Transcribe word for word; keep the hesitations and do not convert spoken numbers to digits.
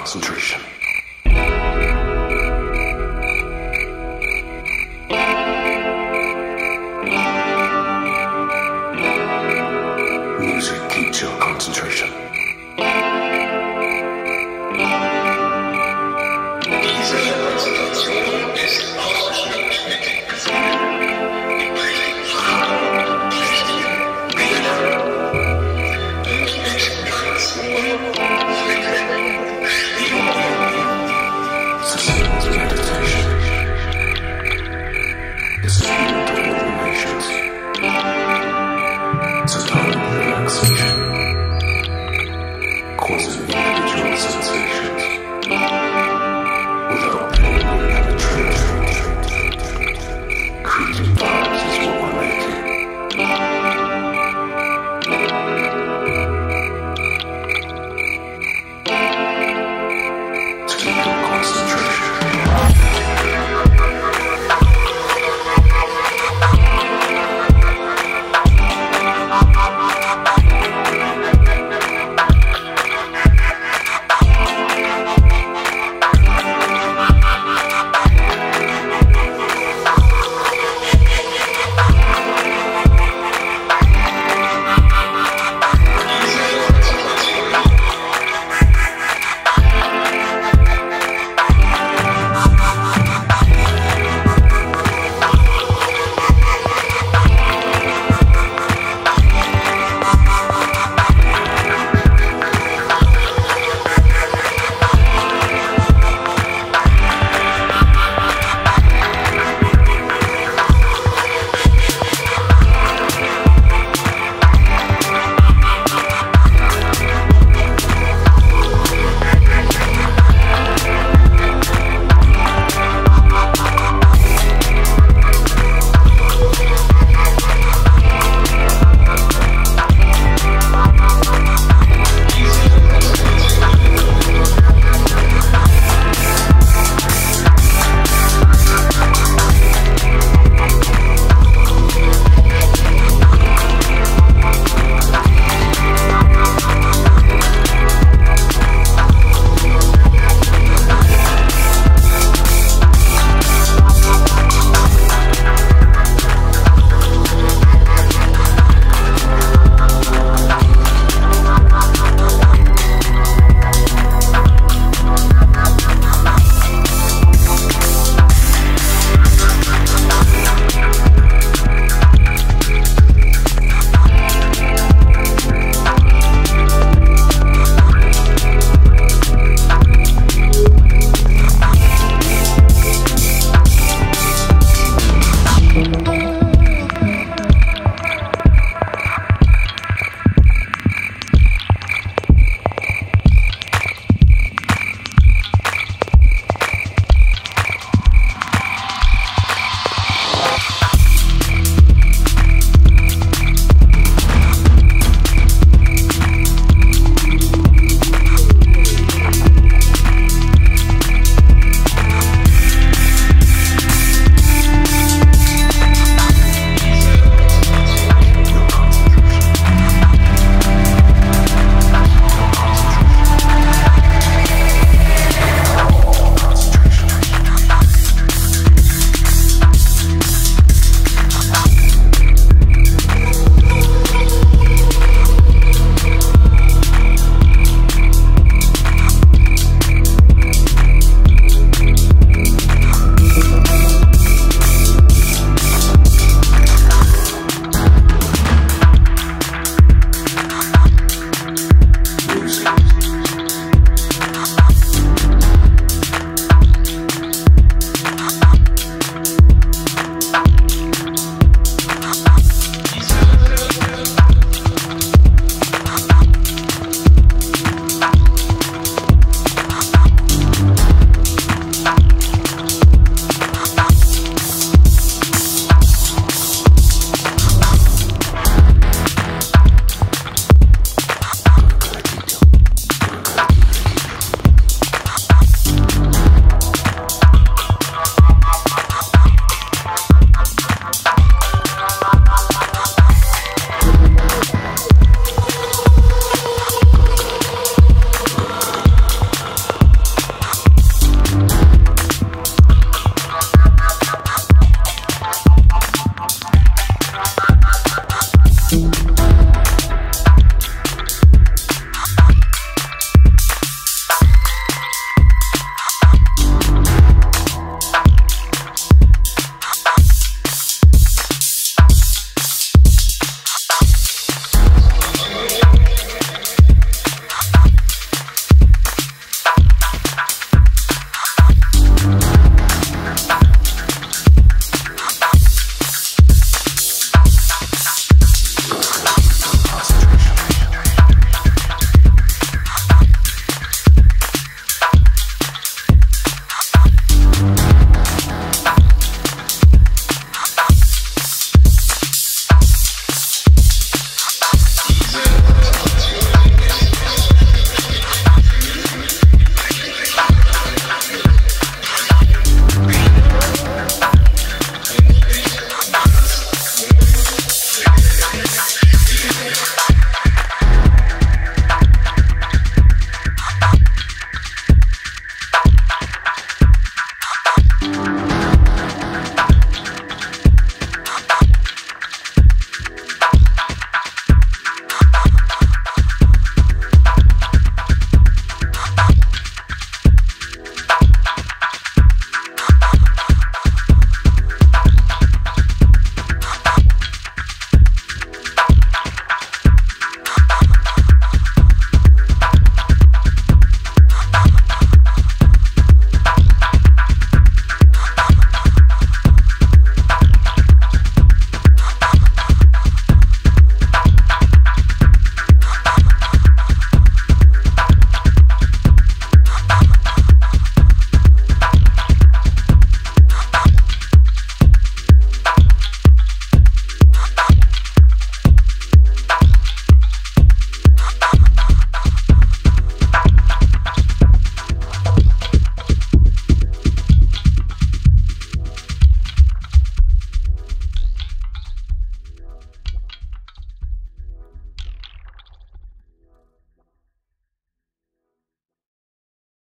concentration. Music keeps your concentration. Meditation. It's a total relaxation. It's a total relaxation.